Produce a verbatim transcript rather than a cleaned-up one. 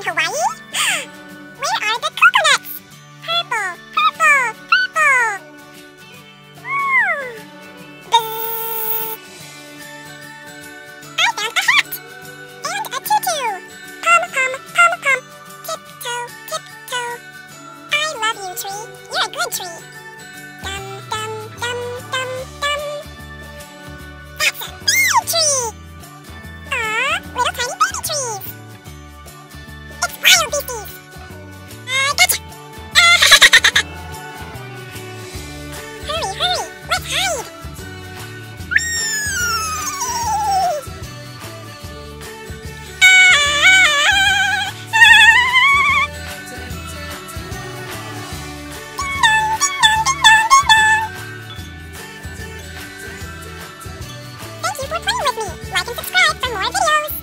in Hawaii? Where are the coconuts? Purple, purple, purple. Ooh. Bzzz. I found a hat. And a tutu. Pom, pom, pom, pom. Tiptoe, tiptoe. I love you, tree. You're a good tree. Dum, dum, dum, dum, dum. That's a big tree. Aw, little tiny baby trees. Wild beasties! I gotcha! Hurry, hurry! Let's hide! Ding dong, ding dong, ding dong! Thank you for playing with me! Like and subscribe for more videos!